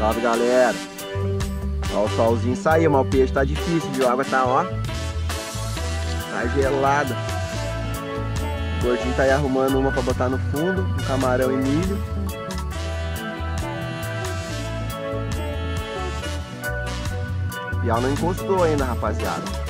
Salve, galera. Ó, o solzinho saiu, mas o peixe tá difícil, viu? A água tá, ó, tá gelada. O gordinho tá aí arrumando uma pra botar no fundo, um camarão e milho. O Piau não encostou ainda, rapaziada.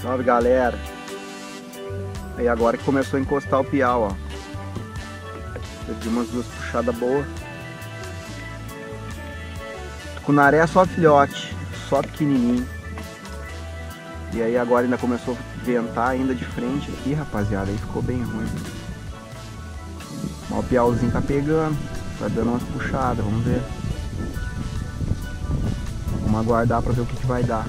Salve, galera. Aí agora que começou a encostar o piau, ó. Perdi umas duas puxadas boas. Tucunaré é só filhote, só pequenininho. E aí agora ainda começou a ventar ainda de frente aqui, rapaziada. Aí ficou bem ruim. Mas o piauzinho tá pegando, tá dando umas puxadas, vamos ver. Vamos aguardar pra ver o que vai dar.